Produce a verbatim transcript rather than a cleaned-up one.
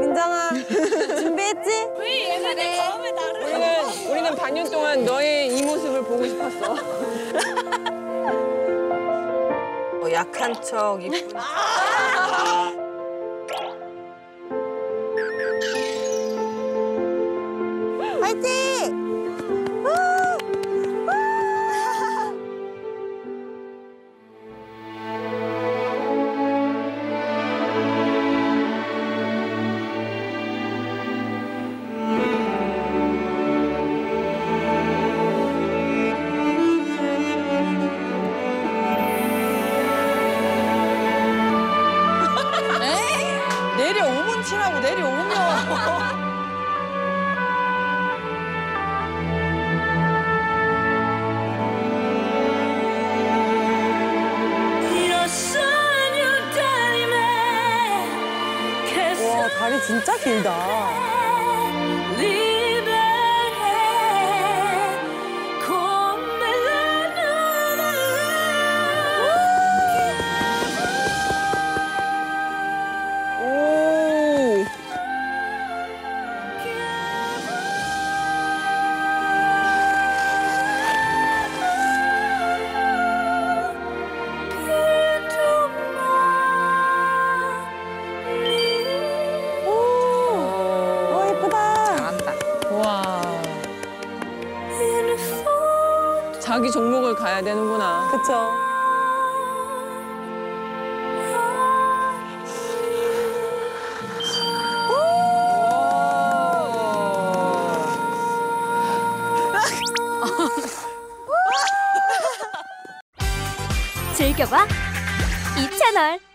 민정아, 준비했지? 우리 예선이 처음에 나를 우리는, 우리는 반년 동안 너의 이 모습을 보고 싶었어. 뭐 약한 척, 이쁜 척. 치라고 내려오면. 와, 다리 진짜 길다. 자기 종목을 가야 되는구나. 그쵸. 즐겨봐 이 채널.